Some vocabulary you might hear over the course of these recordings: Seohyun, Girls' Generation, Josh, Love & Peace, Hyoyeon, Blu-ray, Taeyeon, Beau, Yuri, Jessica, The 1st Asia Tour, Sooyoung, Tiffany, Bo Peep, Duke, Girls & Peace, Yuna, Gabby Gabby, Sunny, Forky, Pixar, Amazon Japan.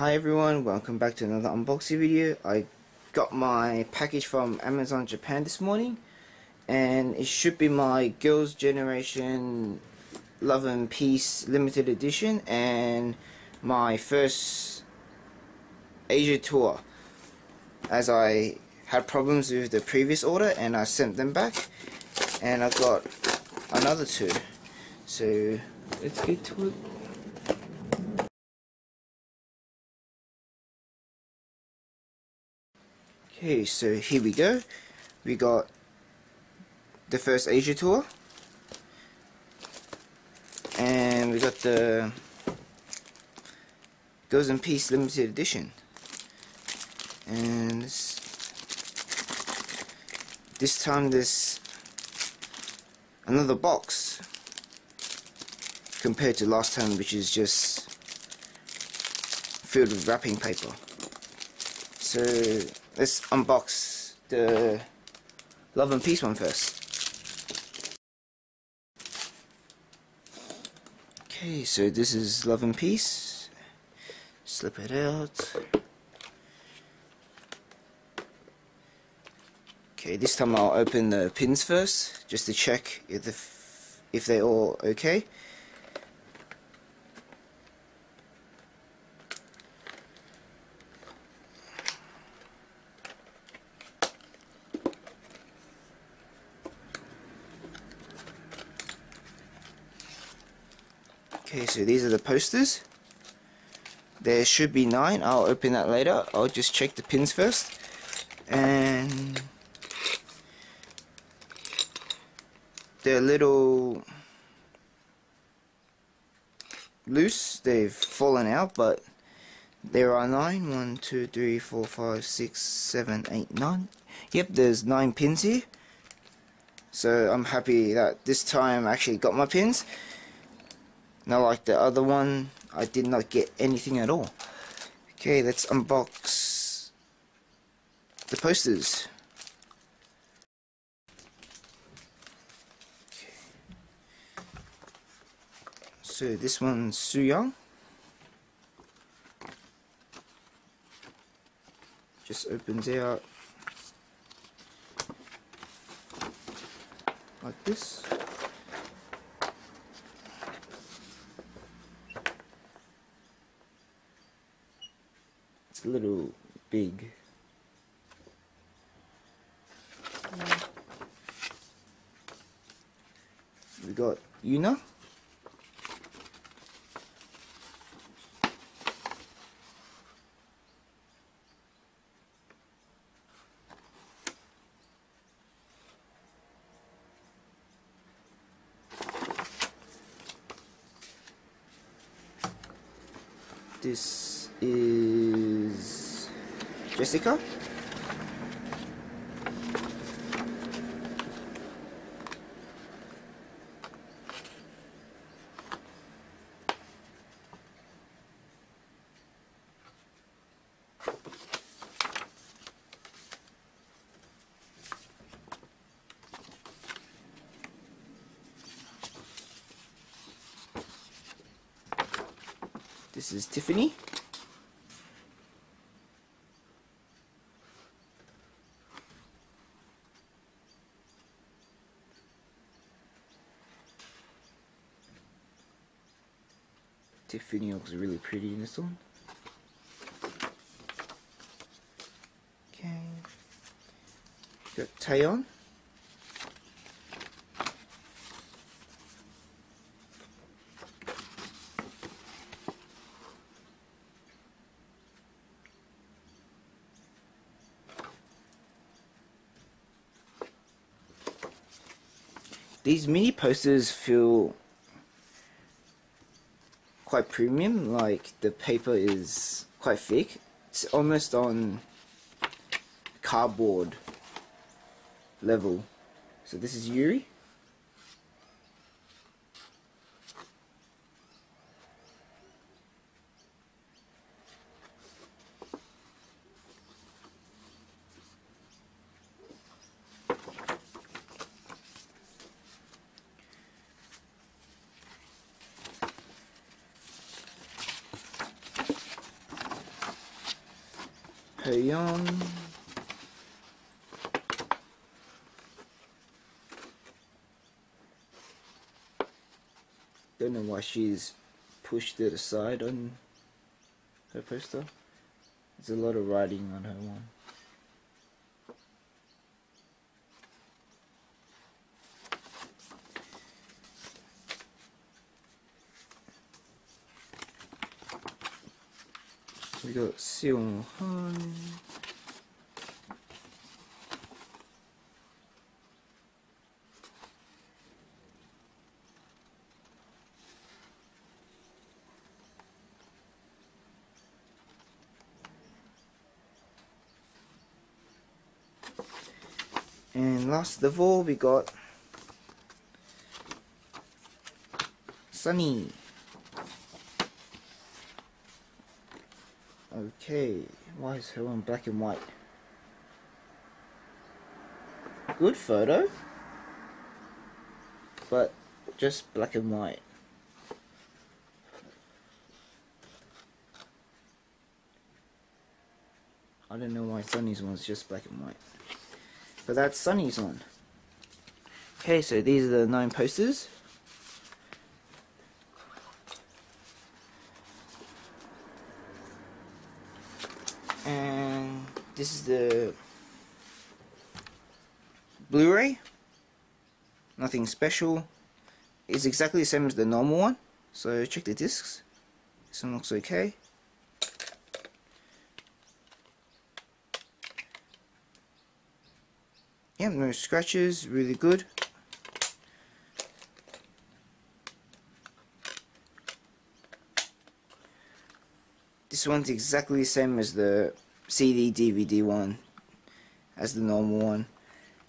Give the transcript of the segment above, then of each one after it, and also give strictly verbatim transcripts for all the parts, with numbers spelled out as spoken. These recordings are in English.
Hi everyone, welcome back to another unboxing video. I got my package from Amazon Japan this morning, and it should be my Girls' Generation Love and Peace limited edition and my first Asia Tour, as I had problems with the previous order and I sent them back, and I've got another two. So let's get to it. Okay, so here we go. We got the first Asia Tour, and we got the Girls and Peace limited edition. And this, this time there's another box compared to last time, which is just filled with wrapping paper. So let's unbox the Love and Peace one first. Okay, so this is Love and Peace. Slip it out. Okay, this time I'll open the pins first, just to check if the f if they're all okay. Okay, so these are the posters. There should be nine. I'll open that later. I'll just check the pins first. And they're a little loose. They've fallen out, but there are nine. One, two, three, four, five, six, seven, eight, nine. Yep, there's nine pins here. So I'm happy that this time I actually got my pins. Now, like the other one, I did not get anything at all. Okay, let's unbox the posters. Okay. So this one's Sooyoung. Just opens out like this. A little big. We got Yuna. This is Jessica. This is Tiffany. Tiffany looks really pretty in this one. Okay. Got Taeyeon. These mini posters feel quite premium, like the paper is quite thick. It's almost on cardboard level. So this is Yuri. Taeyeon. Don't know why she's pushed it aside on her poster. There's a lot of writing on her one. We got Seohyun. And last of all, we got Sunny. Okay, why is her one black and white? Good photo, but just black and white. I don't know why Sunny's one's just black and white, but that's Sunny's one. Okay, so these are the nine posters. And this is the Blu-ray. Nothing special. It's exactly the same as the normal one. So check the discs. This one looks okay. Yeah, no scratches. Really good. This one's exactly the same as the C D, D V D one, as the normal one.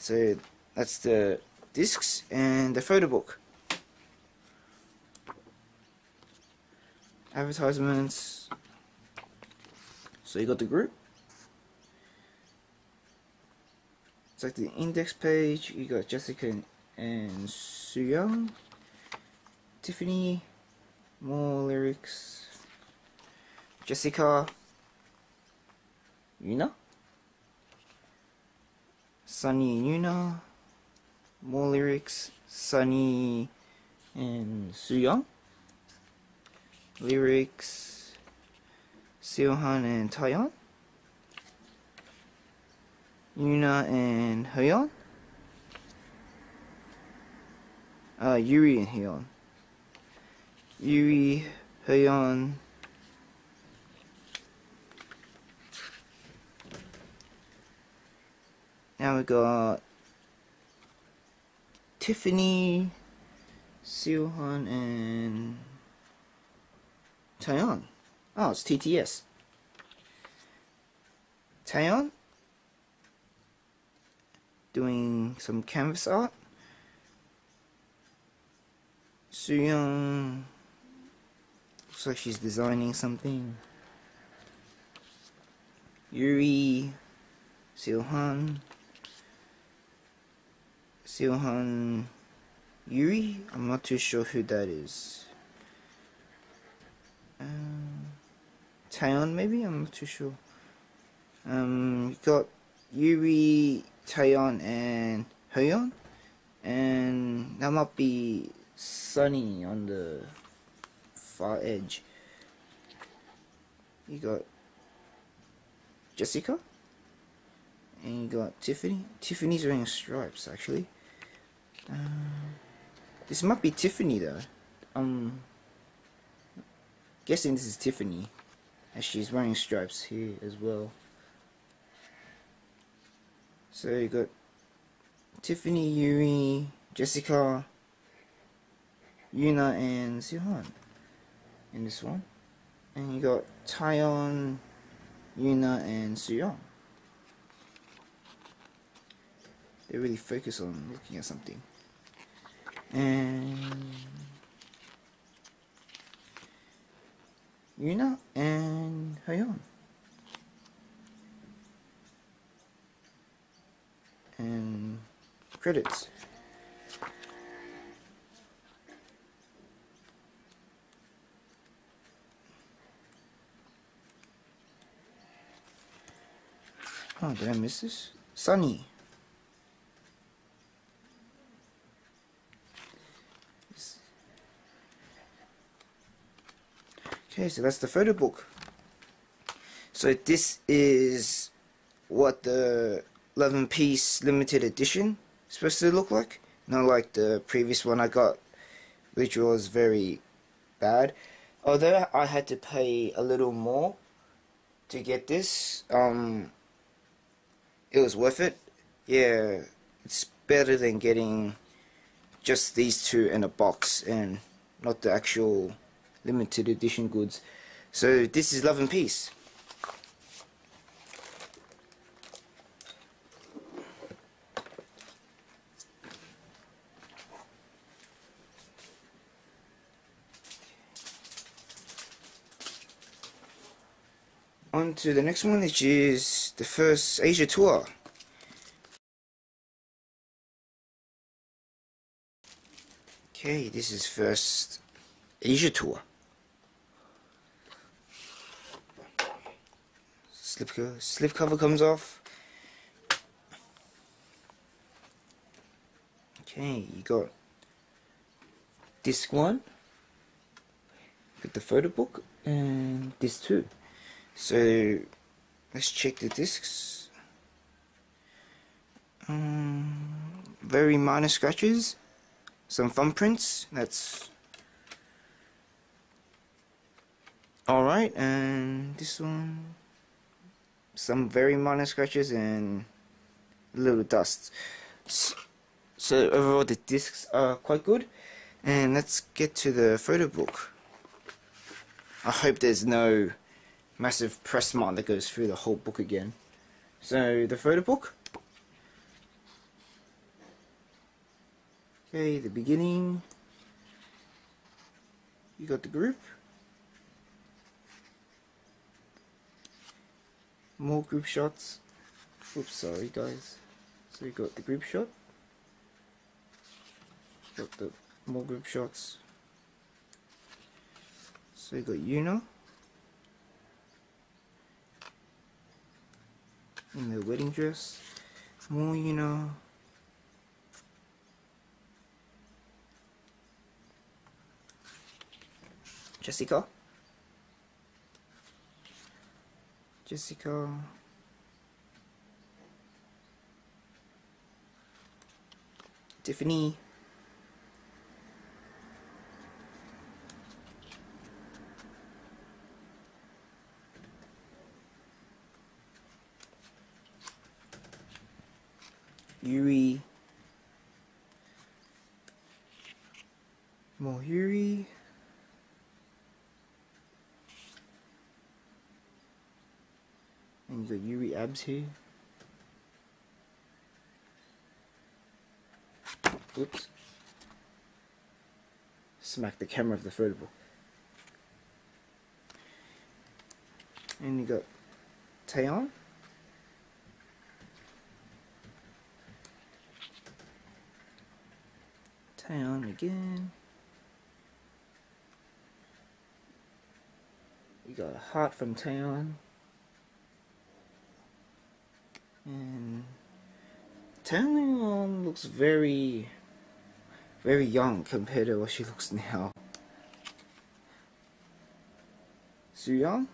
So that's the discs and the photo book. Advertisements. So you got the group. It's like the index page. You got Jessica and, and Sooyoung, Tiffany, more lyrics. Jessica, Yuna, Sunny and Yuna, more lyrics, Sunny and Sooyoung, lyrics, Seohyun and Taeyeon, Yuna and Hyoyeon, uh, Yuri and Hyoyeon, Yuri, Hyoyeon, now we got Tiffany, Seohyun, and Taeyeon. Oh, it's T T S. Taeyeon doing some canvas art. Sooyoung looks like she's designing something. Yuri, Seohyun. Seohyun Yuri? I'm not too sure who that is. Um, Taeyeon maybe? I'm not too sure. Um, you got Yuri, Taeyeon and Hyoyeon, and that might be Sunny on the far edge. You got Jessica, and you got Tiffany. Tiffany's wearing stripes actually. Uh, this might be Tiffany though. Um, guessing this is Tiffany, as she's wearing stripes here as well. So you got Tiffany, Yuri, Jessica, Yuna, and Seohyun in this one, and you got Taeyeon, Yuna, and Sooyoung. They really focus on looking at something. And Yuna and Hyoyeon. And credits. Oh, did I miss this? Sunny. Okay, so that's the photo book. So this is what the Love and Peace limited edition is supposed to look like. Not like the previous one I got, which was very bad. Although I had to pay a little more to get this, um, it was worth it. Yeah, it's better than getting just these two in a box and not the actual limited edition goods. So this is Love and Peace. On to the next one, which is the first Asia Tour. Okay, this is first Asia Tour. Slip, slip cover comes off. Okay, you got this one with the photo book and this too. So let's check the discs. Um, very minor scratches, some thumbprints. That's all right, and this one. Some very minor scratches and a little dust. So overall the discs are quite good, and let's get to the photo book. I hope there's no massive press mark that goes through the whole book again. So the photo book. Okay, the beginning. You got the group. More group shots. Oops, sorry guys. So you got the group shot. Got the more group shots. So you got Yuna in the wedding dress. More Yuna. Jessica. Jessica, Tiffany, Yuri, more Yuri. And you got Yuri abs here. Oops. Smack the camera of the photo book. And you got Taeyeon. Taeyeon again. You got a heart from Taeyeon. And Taeyeon looks very, very young compared to what she looks now. Sooyoung,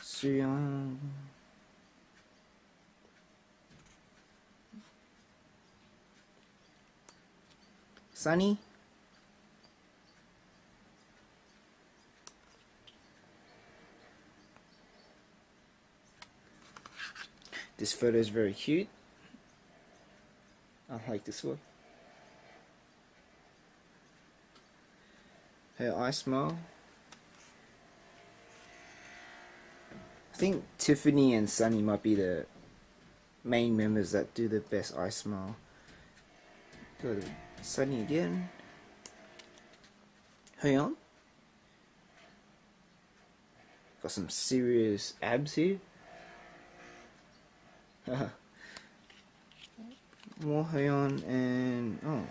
Sooyoung, Sunny, this photo is very cute. I like this one. Her eye smile. I think Tiffany and Sunny might be the main members that do the best eye smile. Go to Sunny again. Hyoyeon. Got some serious abs here. More Hyoyeon and oh,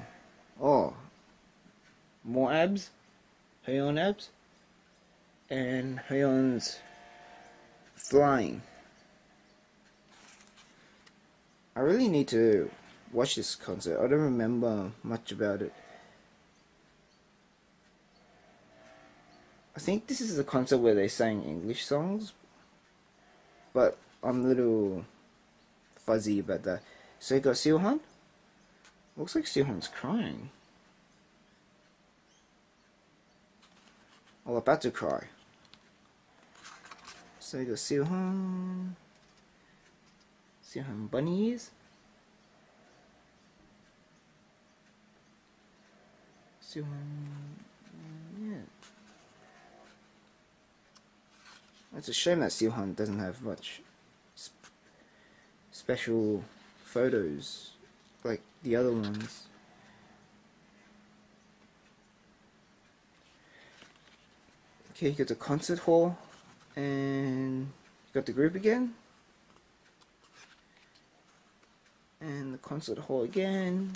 oh, more abs, Hyoyeon abs, and Hyoyeon's flying. I really need to watch this concert. I don't remember much about it. I think this is a concert where they sang English songs, but I'm a little fuzzy about that. So you got Seohyun? Looks like Seohyun's crying. I'm about to cry. So you got Seohyun. Seohyun bunnies. Seohyun. Yeah. It's a shame that Seohyun doesn't have much sp special photos like the other ones. Okay, you got the concert hall, and you got the group again, and the concert hall again.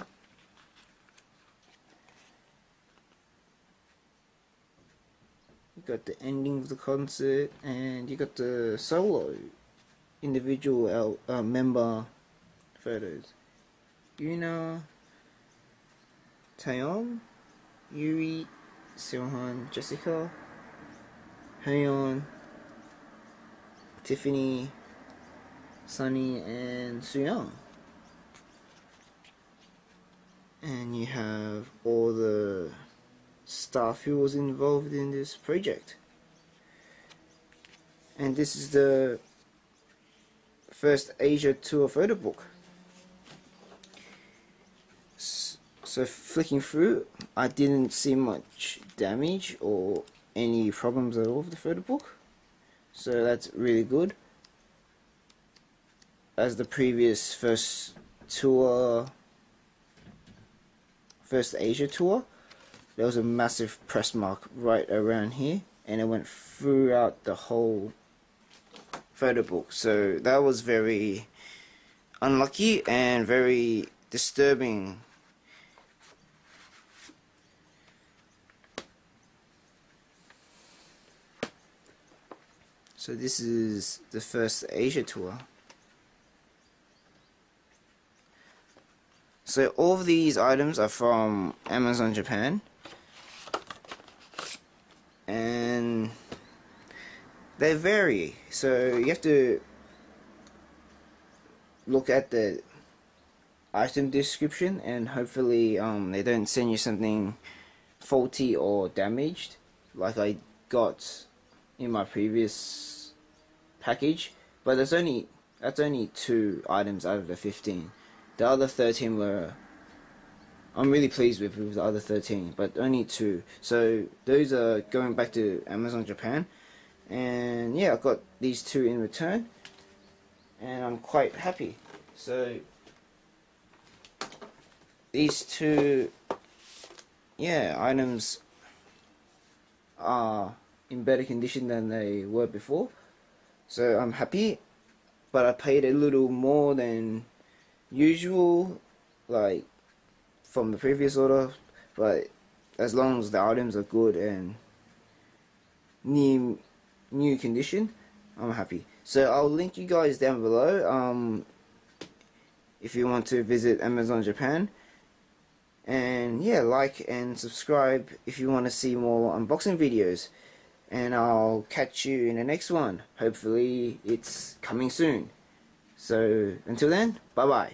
You got the ending of the concert, and you got the solo individual uh, member photos. Yuna, Taeyeon, Yuri, Seohyun, Jessica, Hyoyeon, Tiffany, Sunny, and Sooyoung. And you have all the staff who was involved in this project. And this is the first Asia Tour photo book. So flicking through, I didn't see much damage or any problems at all with the photo book, so that's really good. As the previous first tour, first Asia tour, there was a massive press mark right around here, and it went throughout the whole photo book. So that was very unlucky and very disturbing. So this is the first Asia tour. So all of these items are from Amazon Japan, and they vary, so you have to look at the item description, and hopefully um, they don't send you something faulty or damaged like I got in my previous package. But there's only that's only two items out of the fifteen. The other thirteen were, I'm really pleased with, with the other thirteen, but only two. So those are going back to Amazon Japan, and yeah, I got these two in return, and I'm quite happy. So these two, yeah, items are in better condition than they were before, so I'm happy. But I paid a little more than usual, like from the previous order, but as long as the items are good and new new condition, I'm happy. So I'll link you guys down below um, if you want to visit Amazon Japan, and yeah, like and subscribe if you want to see more unboxing videos, and I'll catch you in the next one. Hopefully it's coming soon. So until then, bye bye.